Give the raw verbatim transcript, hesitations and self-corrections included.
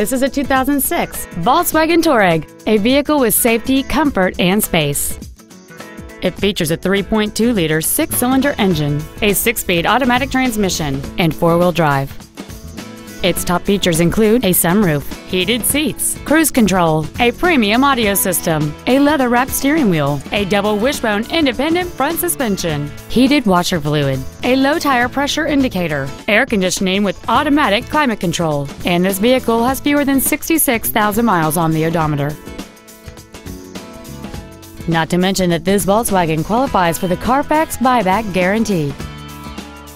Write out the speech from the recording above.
This is a two thousand six Volkswagen Touareg, a vehicle with safety, comfort, and space. It features a three point two liter six-cylinder engine, a six-speed automatic transmission, and four-wheel drive. Its top features include a sunroof, heated seats, cruise control, a premium audio system, a leather-wrapped steering wheel, a double wishbone independent front suspension, heated washer fluid, a low tire pressure indicator, air conditioning with automatic climate control, and this vehicle has fewer than sixty-six thousand miles on the odometer. Not to mention that this Volkswagen qualifies for the Carfax buyback guarantee.